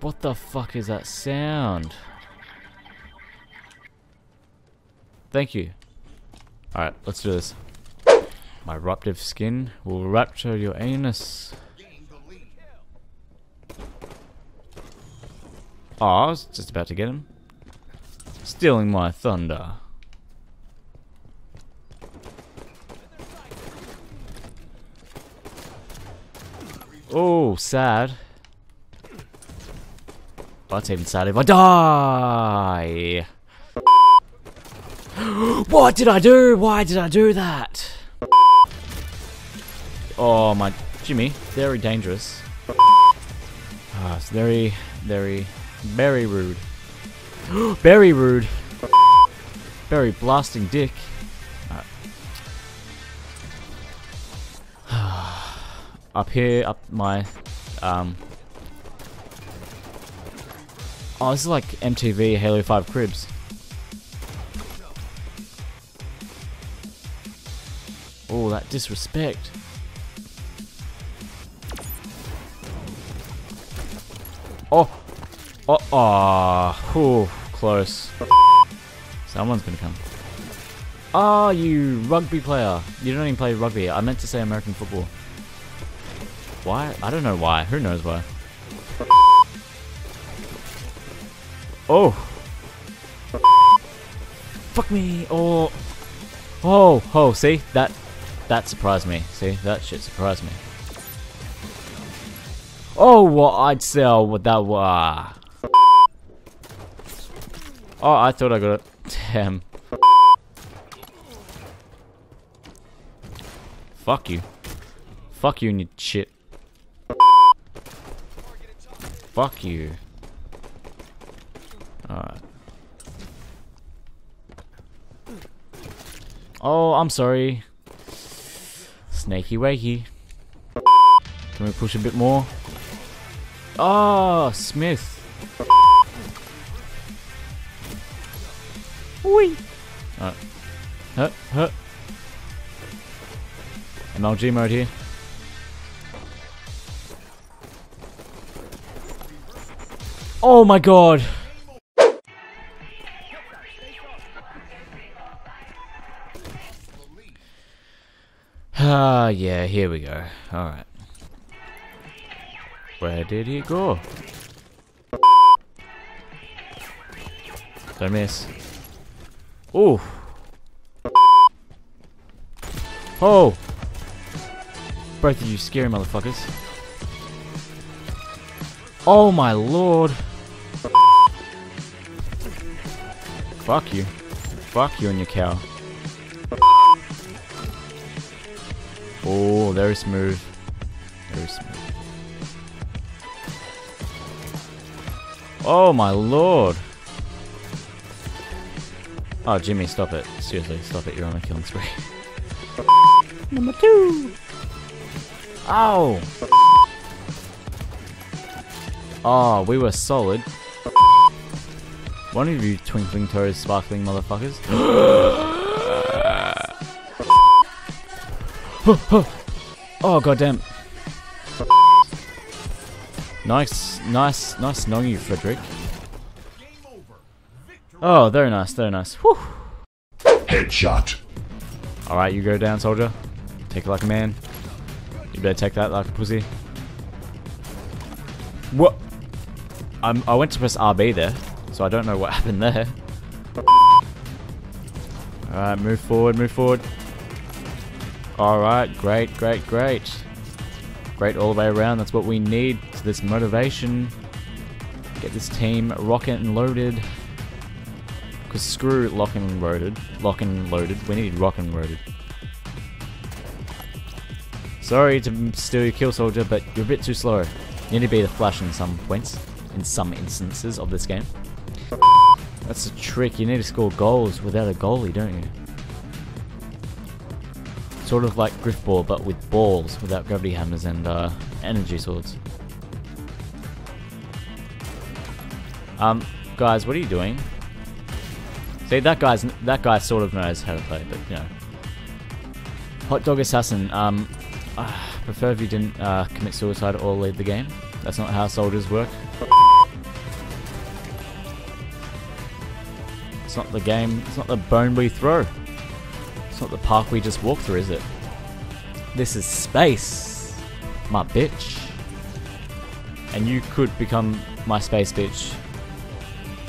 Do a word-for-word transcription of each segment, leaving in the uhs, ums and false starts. What the fuck is that sound? Thank you. Alright, let's do this. My raptive skin will rapture your anus. Oh, I was just about to get him. Stealing my thunder. Oh, sad. That's even sad if I die. What did I do? Why did I do that? Oh my, Jimmy, very dangerous. Ah, it's very, very, very rude. Very rude. Very blasting dick. Right. Up here, up my, um. Oh, this is like M T V Halo five Cribs. Oh, that disrespect. Oh, oh, oh, oh, close. Someone's gonna come. Oh, you rugby player. You don't even play rugby. I meant to say American football. Why? I don't know why. Who knows why? Oh. Fuck me. Oh. Oh, oh, see? That that surprised me. See? That shit surprised me. Oh, well, I'd sell what that was. Oh, I thought I got it. Damn. Fuck you. Fuck you and your shit. Fuck you. Alright. Oh, I'm sorry. Snakey wakey. Can we push a bit more? Oh, Smith. Wee. Alright. Huh, huh. M L G mode here. Oh my god. Ah, uh, yeah, here we go. Alright. Where did he go? Don't miss. Ooh. Oh! Both of you scary motherfuckers. Oh my lord! Fuck you. Fuck you and your cow. Oh, very smooth. Very smooth. Oh my lord! Oh Jimmy, stop it. Seriously, stop it, you're on a killing spree. Number two! Ow! Oh, we were solid. One of you twinkling toes sparkling motherfuckers. Oh goddamn. Nice, nice, nice knowing you, Frederick. Oh, very nice, very nice. Whew. Headshot. Alright, you go down, soldier. Take it like a man. You better take that like a pussy. What? I'm, I went to press R B there, so I don't know what happened there. Alright, move forward, move forward. Alright, great, great, great. Great all the way around, that's what we need. So this motivation. Get this team rockin' and loaded. Cause screw lockin' and loaded. Lockin' loaded. We need rockin' loaded. Sorry to steal your kill, soldier, but you're a bit too slow. You need to be the flash in some points. In some instances of this game. That's the trick, you need to score goals without a goalie, don't you? Sort of like Griff Ball, but with balls, without gravity hammers and uh, energy swords. Um, guys, what are you doing? See, that guy's that guy sort of knows how to play, but you know. Hot Dog Assassin. Um, I prefer if you didn't uh, commit suicide or leave the game. That's not how soldiers work. It's not the game, it's not the bone we throw. It's not the park we just walk through, is it? This is space, my bitch. And you could become my space bitch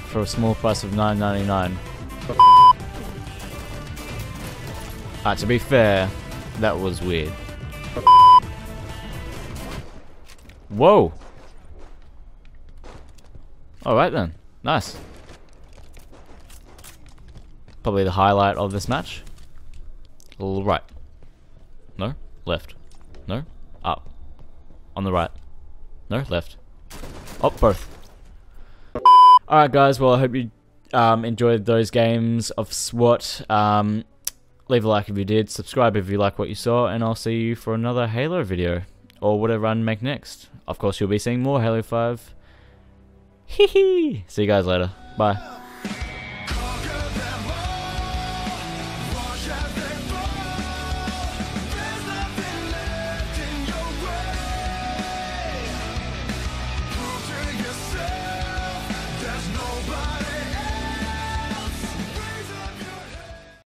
for a small price of nine ninety-nine. Ah, to be fair, that was weird. Whoa! Alright then, nice. Probably the highlight of this match. Right. No, left. No, up. On the right. No, left. Up, both. Alright guys, well I hope you um, enjoyed those games of SWAT. Um, leave a like if you did, subscribe if you like what you saw, and I'll see you for another Halo video, or whatever I make next. Of course you'll be seeing more Halo five. Hee hee! See you guys later. Bye.